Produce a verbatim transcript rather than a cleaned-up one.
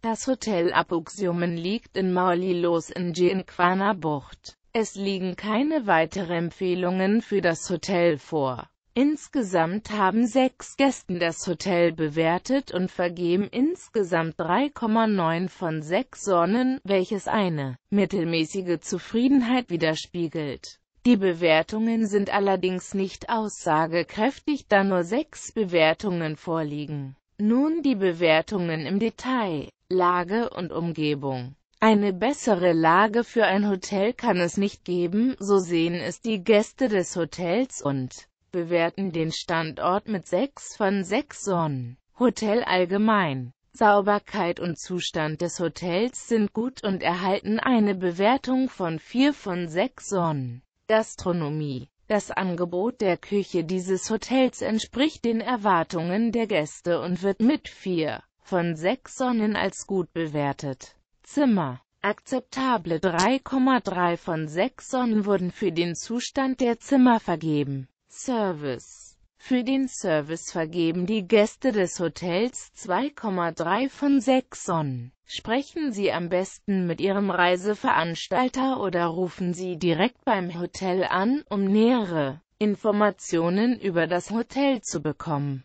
Das Hotel Apoksiomen liegt in Mali Losinj in Kvarner Bucht. Es liegen keine weiteren Empfehlungen für das Hotel vor. Insgesamt haben sechs Gästen das Hotel bewertet und vergeben insgesamt drei Komma neun von sechs Sonnen, welches eine mittelmäßige Zufriedenheit widerspiegelt. Die Bewertungen sind allerdings nicht aussagekräftig, da nur sechs Bewertungen vorliegen. Nun die Bewertungen im Detail. Lage und Umgebung. Eine bessere Lage für ein Hotel kann es nicht geben, so sehen es die Gäste des Hotels und bewerten den Standort mit sechs von sechs Sonnen. Hotel allgemein. Sauberkeit und Zustand des Hotels sind gut und erhalten eine Bewertung von vier von sechs Sonnen. Gastronomie. Das Angebot der Küche dieses Hotels entspricht den Erwartungen der Gäste und wird mit vier von sechs Sonnen als gut bewertet. Zimmer. Akzeptable drei Komma drei von sechs Sonnen wurden für den Zustand der Zimmer vergeben. Service. Für den Service vergeben die Gäste des Hotels zwei Komma drei von sechs Sonnen. Sprechen Sie am besten mit Ihrem Reiseveranstalter oder rufen Sie direkt beim Hotel an, um nähere Informationen über das Hotel zu bekommen.